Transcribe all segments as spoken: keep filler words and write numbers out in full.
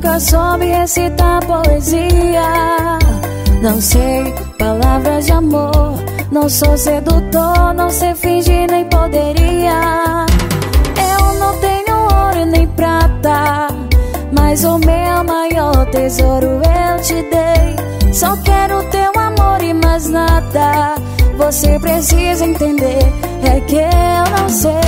nunca soube recitar poesia. Não sei palavras de amor, não sou sedutor, não sei fingir nem poderia. Eu não tenho ouro nem prata, mas o meu maior tesouro eu te dei. Só quero teu amor e mais nada. Você precisa entender, é que eu não sei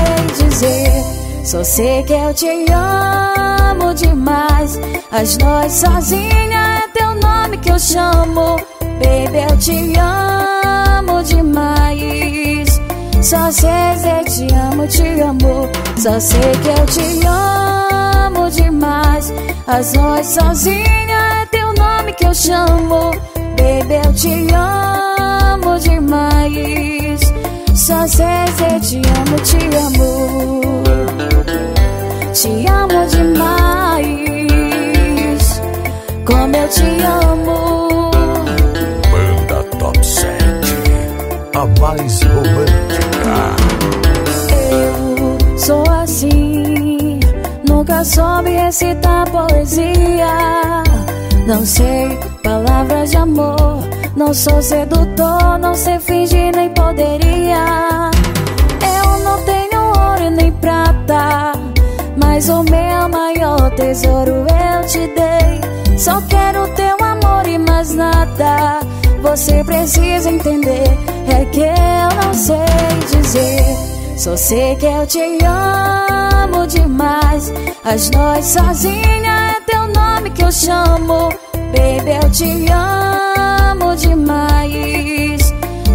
dizer. Só sei que eu te amo demais. As nós sozinha é teu nome que eu chamo. Baby, eu te amo demais. Só sei que eu te amo, te amo. Só sei que eu te amo demais. As nós sozinha é teu nome que eu chamo. Baby, eu te amo demais. Só sei que eu te amo, te amo. Te amo demais, como eu te amo. Banda Top sete, a mais romântica. Eu sou assim, nunca soube recitar poesia. Não sei palavras de amor, não sou sedutor, não sei fingir nem poderia. Eu não tenho ouro nem prata, mas o meu maior tesouro eu te dei. Só quero teu amor e mais nada. Você precisa entender, é que eu não sei dizer. Só sei que eu te amo demais. As nós sozinha é teu nome que eu chamo. Baby, eu te amo demais.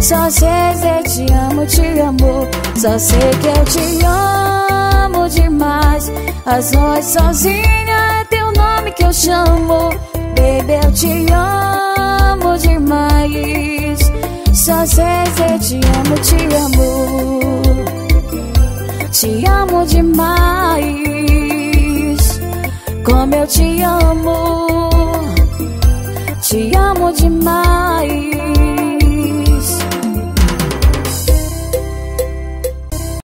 Só sei que eu te amo, te amo. Só sei que eu te amo demais. As nós sozinha é teu nome que eu chamo. Baby, eu te amo demais. Só sei que eu te amo, te amo. Te amo demais, como eu te amo. Te amo demais.